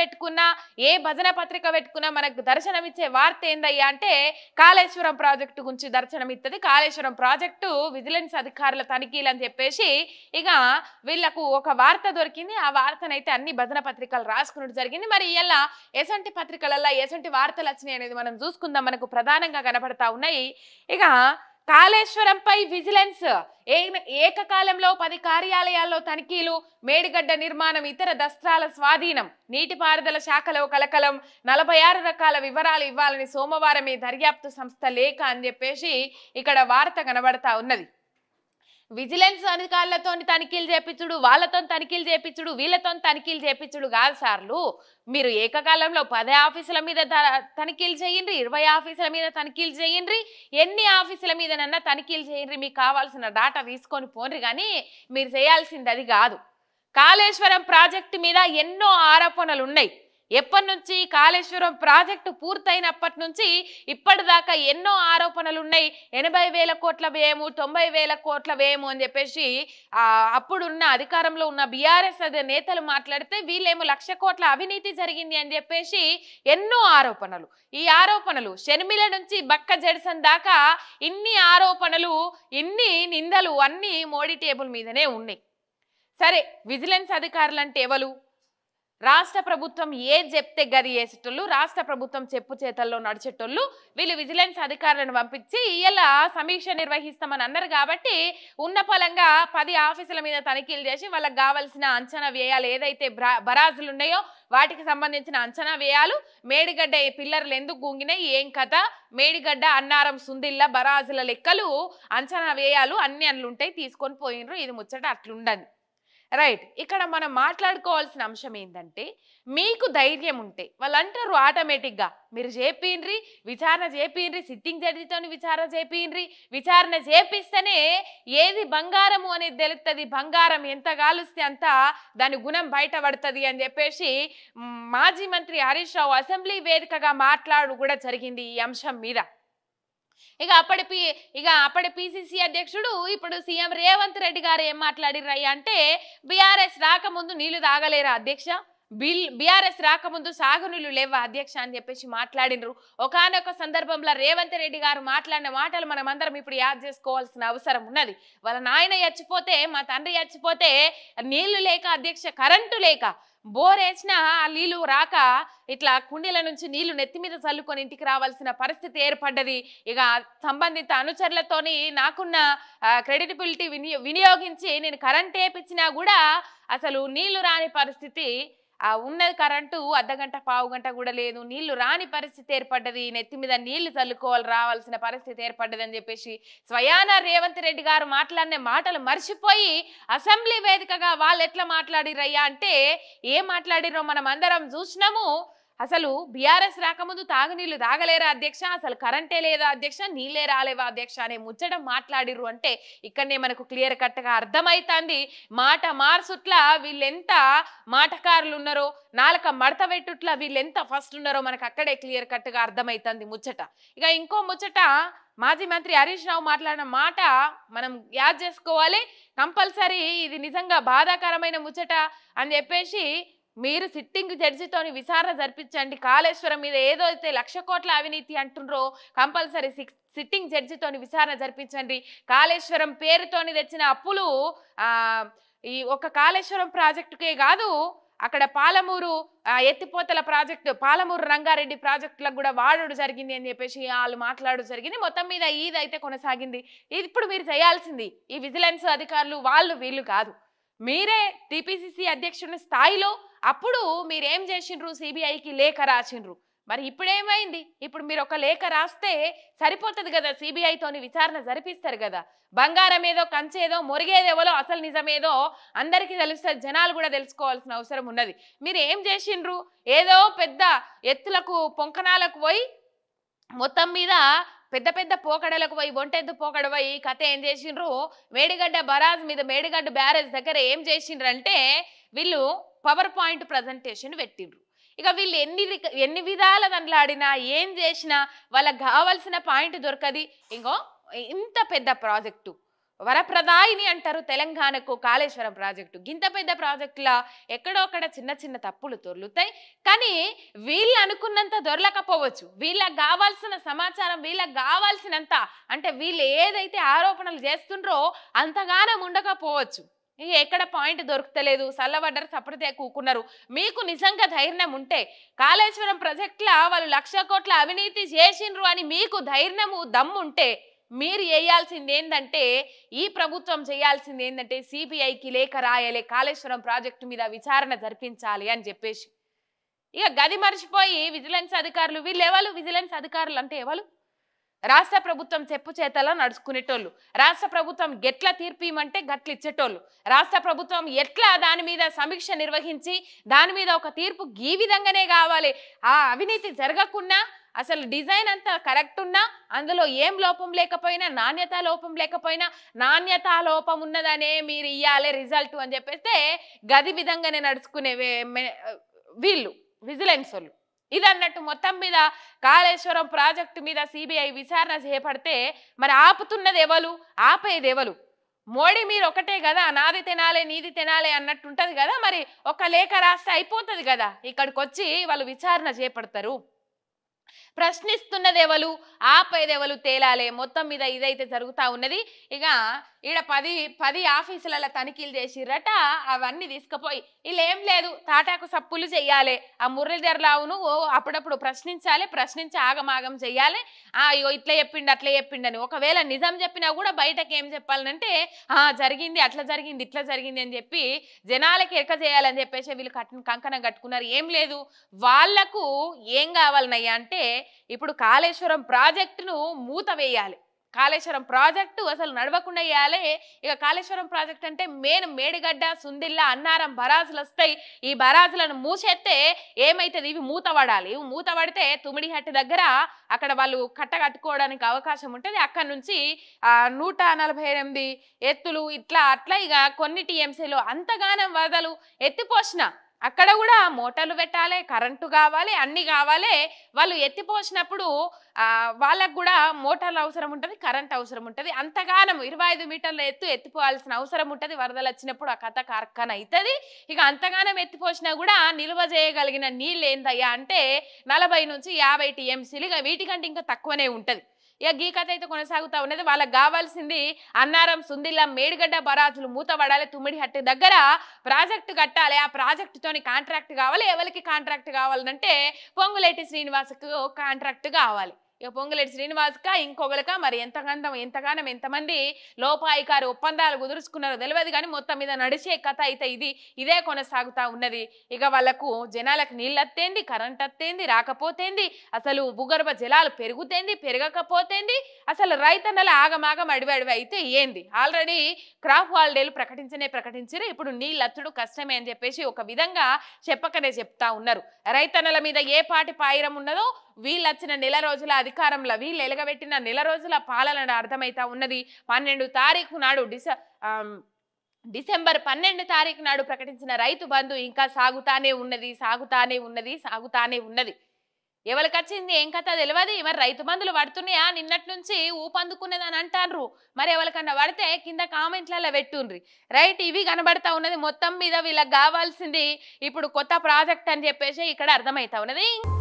పెట్టుకున్నా ఏ భజన పత్రిక పెట్టుకున్నా మనకు దర్శనం ఇచ్చే వార్త ఏందయ్యా అంటే కాళేశ్వరం ప్రాజెక్ట్ గురించి దర్శనం ఇస్తది. కాళేశ్వరం ప్రాజెక్టు విజిలెన్స్ అధికారుల తనిఖీలు అని చెప్పేసి ఇక వీళ్ళకు ఒక వార్త దొరికింది. ఆ వార్తనైతే అన్ని భజన పత్రికలు రాసుకున్నట్టు జరిగింది. మరి ఇలా ఎసంటి పత్రికలల్లా ఎసంటి వార్తలు వచ్చినాయి అనేది మనం చూసుకుందాం. మనకు ప్రధానంగా కనబడతా ఉన్నాయి ఇక కాళేశ్వరం పై విజిలెన్స్ ఏకకాలంలో 10 కార్యాలయాల్లో తనిఖీలు, మేడిగడ్డ నిర్మాణం ఇతర దస్త్రాల స్వాధీనం, నీటిపారుదల శాఖలో కలకలం, 46 రకాల వివరాలు ఇవ్వాలని సోమవారం ఈ దర్యాప్తు సంస్థ లేఖ అని చెప్పేసి ఇక్కడ వార్త కనబడతా ఉన్నది. విజిలెన్స్ అధికారులతో తనిఖీలు చేపించుడు, వాళ్ళతో తనిఖీలు చేపించుడు, వీళ్ళతో తనిఖీలు చేపించుడు కాదు సార్లు. మీరు ఏకకాలంలో 10 ఆఫీసుల మీద తనిఖీలు చేయండి, 20 ఆఫీసుల మీద తనిఖీలు చేయండి, ఎన్ని ఆఫీసుల మీదనన్నా తనిఖీలు చేయండి, మీకు కావాల్సిన డాటా తీసుకొని పోండి. కానీ మీరు చేయాల్సింది అది కాదు. కాళేశ్వరం ప్రాజెక్టు మీద ఎన్నో ఆరోపణలు ఉన్నాయి. ఎప్పటి నుంచి కాళేశ్వరం ప్రాజెక్టు పూర్తయినప్పటి నుంచి ఇప్పటిదాకా ఎన్నో ఆరోపణలు ఉన్నాయి. 80,000 కోట్ల వ్యయము, 90,000 కోట్ల వ్యయము అని చెప్పేసి అప్పుడున్న అధికారంలో ఉన్న బీఆర్ఎస్ నేతలు మాట్లాడితే వీళ్ళేమో 1,00,000 కోట్ల అవినీతి జరిగింది అని చెప్పేసి ఎన్నో ఆరోపణలు. ఈ ఆరోపణలు షర్మిల నుంచి బక్క జడ్సన్ దాకా ఇన్ని ఆరోపణలు, ఇన్ని నిందలు అన్నీ మోడీ టేబుల్ మీదనే ఉన్నాయి. సరే, విజిలెన్స్ అధికారులు అంటే ఎవరు? రాష్ట్ర ప్రభుత్వం ఏది చెప్తే గది చేసేటోళ్ళు, రాష్ట్ర ప్రభుత్వం చెప్పు చేతల్లో నడిచేటోళ్ళు. వీళ్ళు విజిలెన్స్ అధికారులను పంపించి ఇలా సమీక్ష నిర్వహిస్తామని అన్నారు కాబట్టి ఉన్న పలంగా 10 ఆఫీసుల మీద తనిఖీలు చేసి వాళ్ళకి కావాల్సిన అంచనా వ్యయాలు ఏదైతే బరాజులు ఉన్నాయో వాటికి సంబంధించిన అంచనా వ్యయాలు, మేడిగడ్డ ఈ పిల్లర్లు ఎందుకు గుంగినాయి, ఏం కథ, మేడిగడ్డ అన్నారం సుందిల్ల బరాజుల లెక్కలు, అంచనా వ్యయాలు అన్ని అట్లుంటాయి, తీసుకొని పోయినరు. ఇది ముచ్చట అట్లుండదు. రైట్, ఇక్కడ మనం మాట్లాడుకోవాల్సిన అంశం ఏంటంటే మీకు ధైర్యం ఉంటే వాళ్ళు అంటారు ఆటోమేటిక్గా మీరు చేపిండ్రి, విచారణ చేపిండ్రి, సిట్టింగ్ జడ్జితో విచారణ చేపిండ్రి, విచారణ చేపిస్తేనే ఏది బంగారము అనేది తెలుస్తుంది, బంగారం ఎంత కాలుస్తే అంత దాని గుణం బయటపడుతుంది అని చెప్పేసి మాజీ మంత్రి హరీష్ రావు అసెంబ్లీ వేదికగా మాట్లాడు కూడా జరిగింది ఈ అంశం మీద. ఇక అప్పటి పిసిసి అధ్యక్షుడు ఇప్పుడు సీఎం రేవంత్ రెడ్డి గారు ఏం మాట్లాడిరయ్యా అంటే బీఆర్ఎస్ రాకముందు నీళ్లు తాగలేరా అధ్యక్ష, బీఆర్ఎస్ రాకముందు సాగునీళ్ళు లేవా అధ్యక్ష అని చెప్పేసి మాట్లాడినరు. ఒకానొక సందర్భంలో రేవంత్ రెడ్డి గారు మాట్లాడిన మాటలు మనమందరం ఇప్పుడు యాద్ చేసుకోవాల్సిన అవసరం ఉన్నది. వాళ్ళ నాయన చచ్చిపోతే, మా తండ్రి చచ్చిపోతే నీళ్లు లేక అధ్యక్ష, కరెంటు లేక, బోర్ వేసినా ఆ నీళ్లు రాక ఇట్లా కుండీల నుంచి నీళ్లు నెత్తి మీద చల్లుకొని ఇంటికి రావాల్సిన పరిస్థితి ఏర్పడ్డది. ఇక సంబంధిత అనుచరులతోని నాకున్న క్రెడిటబిలిటీ వినియోగించి నేను కరెంట్ వేపించినా కూడా అసలు నీళ్లు రాని పరిస్థితి ఉన్నది. కరెంటు అర్ధగంట పావు గంట కూడా లేదు, నీళ్లు రాని పరిస్థితి ఏర్పడ్డది, నెత్తి మీద నీళ్లు చల్లుకోవాలి రావాల్సిన పరిస్థితి ఏర్పడ్డది అని చెప్పేసి స్వయాన రేవంత్ రెడ్డి గారు మాట్లాడిన మాటలు మర్చిపోయి అసెంబ్లీ వేదికగా వాళ్ళు ఎట్లా మాట్లాడిరయ్యా అంటే ఏం మాట్లాడిరో మనం అందరం చూసినాము. అసలు బీఆర్ఎస్ రాకముందు తాగునీళ్లు తాగలేరా అధ్యక్ష, అసలు కరెంటే లేదా అధ్యక్ష, నీళ్ళే రాలేవా అధ్యక్ష అనే ముచ్చడం మాట్లాడిరు. అంటే ఇక్కడనే మనకు క్లియర్ కట్గా అర్థమవుతుంది మాట మార్చుట్లా వీళ్ళెంత మాటకారులు ఉన్నారో, నాలుక మడత పెట్టుట్లా వీళ్ళెంత ఫస్ట్ ఉన్నారో మనకు అక్కడే క్లియర్ కట్గా అర్థమవుతుంది ముచ్చట. ఇక ఇంకో ముచ్చట మాజీ మంత్రి హరీష్ రావు మాట్లాడిన మాట మనం యాద్ చేసుకోవాలి. కంపల్సరీ ఇది నిజంగా బాధాకరమైన ముచ్చట అని చెప్పేసి మీరు సిట్టింగ్ జడ్జితోని విచారణ జరిపించండి, కాళేశ్వరం మీద ఏదైతే 1,00,000 కోట్ల అవినీతి అంటుండ్రో కంపల్సరీ సిట్టింగ్ జడ్జితోని విచారణ జరిపించండి, కాళేశ్వరం పేరుతోని తెచ్చిన అప్పులు ఈ ఒక్క కాళేశ్వరం ప్రాజెక్టుకే కాదు అక్కడ పాలమూరు ఎత్తిపోతల ప్రాజెక్టు, పాలమూరు రంగారెడ్డి ప్రాజెక్టులకు కూడా వాడడం జరిగింది అని చెప్పేసి వాళ్ళు మాట్లాడడం జరిగింది. మొత్తం మీద ఇదైతే కొనసాగింది. ఇప్పుడు మీరు చేయాల్సింది ఈ విజిలెన్స్ అధికారులు వాళ్ళు వీళ్ళు కాదు, మీరే టీపీసీసీ అధ్యక్షుని స్థాయిలో అప్పుడు మీరేం చేసిండ్రు, సిబిఐకి లేఖ రాసిండ్రు. మరి ఇప్పుడేమైంది? ఇప్పుడు మీరు ఒక లేఖ రాస్తే సరిపోతుంది కదా, సిబిఐతోని విచారణ జరిపిస్తారు కదా, బంగారం ఏదో కంచేదో మొరిగేదేవలో అసలు నిజమేదో అందరికీ తెలుస్తుంది, జనాలు కూడా తెలుసుకోవాల్సిన అవసరం ఉన్నది. మీరు ఏం చేసిండ్రు? ఏదో పెద్ద ఎత్తులకు పొంకణాలకు పోయి మొత్తం మీద పెద్ద పెద్ద పోకడలకు పోయి, ఒంటెద్దు పోకడపోయి కథ ఏం చేసిండ్రు, మేడిగడ్డ బరాజ్ మీద, మేడిగడ్డ బ్యారేజ్ దగ్గర ఏం చేసిండ్రు అంటే వీళ్ళు పవర్ పాయింట్ ప్రజెంటేషన్ పెట్టిండ్రు. ఇక వీళ్ళు ఎన్ని విధాల దండలాడినా ఏం చేసినా వాళ్ళకి కావాల్సిన పాయింట్ దొరకది. ఇంకో ఇంత పెద్ద ప్రాజెక్టు వరప్రదాయిని అంటారు తెలంగాణకు కాళేశ్వరం ప్రాజెక్టు. గింత పెద్ద ప్రాజెక్టుల ఎక్కడొక్కడ చిన్న చిన్న తప్పులు దొర్లుతాయి, కానీ వీళ్ళు అనుకున్నంత దొరలకపోవచ్చు. వీళ్ళకి కావాల్సిన సమాచారం, వీళ్ళకి కావాల్సినంత, అంటే వీళ్ళు ఏదైతే ఆరోపణలు చేస్తుండ్రో అంతగానం ఉండకపోవచ్చు. ఎక్కడ పాయింట్ దొరుకుతలేదు, సల్లబడ్డారు, సపరితే కూకున్నారు. మీకు నిజంగా ధైర్యం ఉంటే కాళేశ్వరం ప్రాజెక్టుల వాళ్ళు 1,00,00,00,000 కోట్ల అవినీతి చేసిండ్రు అని మీకు ధైర్యము దమ్ముంటే మీరు చేయాల్సింది ఏంటంటే, ఈ ప్రభుత్వం చేయాల్సింది ఏంటంటే సిబిఐకి లేఖ రాయాలి, కాళేశ్వరం ప్రాజెక్టు మీద విచారణ జరిపించాలి అని చెప్పేసి. ఇక గది మర్చిపోయి విజిలెన్స్ అధికారులు, వీళ్ళెవాళ్ళు విజిలెన్స్ అధికారులు అంటే ఎవరు? రాష్ట్ర ప్రభుత్వం చెప్పు చేతలా నడుచుకునేటోళ్ళు, రాష్ట్ర ప్రభుత్వం ఎట్లా తీర్పు ఇవ్వమంటే గట్లు ఇచ్చేటోళ్ళు, రాష్ట్ర ప్రభుత్వం ఎట్లా దాని మీద సమీక్ష నిర్వహించి దాని మీద ఒక తీర్పు ఈ విధంగానే కావాలి, ఆ అవినీతి జరగకుండా అసలు డిజైన్ అంతా కరెక్ట్ ఉన్నా, అందులో ఏం లోపం లేకపోయినా, నాణ్యత లోపం లేకపోయినా, నాణ్యత లోపం ఉన్నదనే మీరు ఇవ్వాలి రిజల్ట్ అని చెప్పేస్తే గది విధంగానే నడుచుకునే వీళ్ళు విజిలెన్స్ వాళ్ళు. ఇది అన్నట్టు మొత్తం మీద కాళేశ్వరం ప్రాజెక్టు మీద సిబిఐ విచారణ చేపడితే మరి ఆపుతున్నది ఎవరు, ఆపేది ఎవరు? మోడీ మీరు ఒకటే కదా, నాది తినాలి నీది తినాలి అన్నట్టు ఉంటుంది కదా. మరి ఒక లేఖ రాస్తే అయిపోతుంది కదా, ఇక్కడికి వచ్చి వాళ్ళు విచారణ చేపడతారు. ప్రశ్నిస్తున్నదేవలు, ఆపేదేవలు తేలాలే. మొత్తం మీద ఇదైతే జరుగుతూ ఉన్నది. ఇక ఈడ 10 ఆఫీసులలో తనిఖీలు చేసిర్రట, అవన్నీ తీసుకుపోయి వీళ్ళు ఏం లేదు తాటాకు సప్పులు చెయ్యాలి, ఆ మురళీధరరావును అప్పుడప్పుడు ప్రశ్నించాలి, ప్రశ్నించి ఆగమాగం చెయ్యాలి. అయ్యో ఇట్లా చెప్పిండు అట్లా చెప్పిండని ఒకవేళ నిజం చెప్పినా కూడా బయటకు ఏం చెప్పాలంటే జరిగింది అట్లా జరిగింది ఇట్లా జరిగింది అని చెప్పి జనాలకి ఎరక చేయాలని చెప్పేసి వీళ్ళు కంకణం కట్టుకున్నారు. ఏం లేదు, వాళ్లకు ఏం కావాలనయ్యా అంటే ఇప్పుడు కాళేశ్వరం ప్రాజెక్టును మూత వేయాలి, కాళేశ్వరం ప్రాజెక్టు అసలు నడవకుండా వేయాలి. ఇక కాళేశ్వరం ప్రాజెక్ట్ అంటే మెయిన్ మేడిగడ్డ, సుందిల్ల, అన్నారం బరాజులు వస్తాయి. ఈ బరాజులను మూసేస్తే ఏమైతుంది? ఇవి మూత పడాలి. ఇవి మూత పడితే తుమిడిహట్టి దగ్గర అక్కడ వాళ్ళు కట్ట కట్టుకోవడానికి అవకాశం ఉంటుంది. అక్కడ నుంచి 148 ఎత్తులు ఇట్లా అట్లా ఇక కొన్ని టీఎంసీలు అంతగానం వరదలు ఎత్తిపోసిన అక్కడ కూడా మోటార్లు పెట్టాలి, కరెంటు కావాలి, అన్నీ కావాలి. వాళ్ళు ఎత్తిపోసినప్పుడు వాళ్ళకు కూడా మోటార్లు అవసరం ఉంటుంది, కరెంట్ అవసరం ఉంటుంది. అంతగానం 25 మీటర్ల ఎత్తు ఎత్తిపోవాల్సిన అవసరం ఉంటుంది. వరదలు వచ్చినప్పుడు ఆ కథ కార్ఖాన అవుతుంది. ఇక అంతగానం ఎత్తిపోసినా కూడా నిల్వ చేయగలిగిన నీళ్ళు ఏందయ్యా అంటే 40 నుంచి 50 టీఎంసీలు, ఇక వీటికంటే ఇంకా తక్కువనే ఉంటుంది. ఇక గీ కథ అయితే కొనసాగుతూ ఉన్నది. వాళ్ళకి కావాల్సింది అన్నారం, సుందిల్ల, మేడిగడ్డ బరాజులు మూత పడాలి, తుమ్మిడిహట్టి దగ్గర ప్రాజెక్టు కట్టాలి, ఆ ప్రాజెక్టుతోని కాంట్రాక్ట్ కావాలి. ఎవరికి కాంట్రాక్ట్ కావాలంటే పొంగులేటి శ్రీనివాస్కు కాంట్రాక్ట్ కావాలి. ఇక పొంగులేటి శ్రీనివాస్క ఇంకొకరిక మరి ఎంతగానం ఎంతమంది లోపాయికారి ఒప్పందాలు కుదుర్చుకున్నారో తెలియదు, కానీ మొత్తం మీద నడిచే కథ అయితే ఇదే కొనసాగుతూ ఉన్నది. ఇక వాళ్ళకు జనాలకు నీళ్ళు అత్తేంది, కరెంట్ అత్తేంది, రాకపోతేంది, అసలు భూగర్భ జలాలు పెరుగుతేంది, పెరగకపోతేంది, అసలు రైతన్నల ఆగమాగం అడివి అయితే ఏంది? ఆల్రెడీ క్రాప్ హాలిడేలు ప్రకటించారు. ఇప్పుడు నీళ్ళు అత్తుడు కష్టమే అని చెప్పేసి ఒక విధంగా చెప్పకనే చెప్తా ఉన్నారు. రైతన్నల మీద ఏ పాటి పాయిరం ఉన్నదో వీళ్ళు వచ్చిన నెల రోజుల అధికారంలో, వీళ్ళు ఎలగబెట్టిన నెల రోజుల పాలన అర్థమవుతా ఉన్నది. 12 తారీఖు నాడు డిసెంబర్ 12 తారీఖు నాడు ప్రకటించిన రైతు బంధు ఇంకా సాగుతానే ఉన్నది. ఎవరికి వచ్చింది ఏం కథ తెలియదు. మరి రైతు బంధులు పడుతున్నాయా? నిన్నటి నుంచి ఊపందుకున్నది అని అంటారు. మరి ఎవరికన్నా పడితే కింద కామెంట్లలో పెట్టుండ్రి. రైట్, ఇవి కనబడతా ఉన్నది. మొత్తం మీద వీళ్ళకి కావాల్సింది ఇప్పుడు కొత్త ప్రాజెక్ట్ అని చెప్పేసి ఇక్కడ అర్థమవుతా ఉన్నది.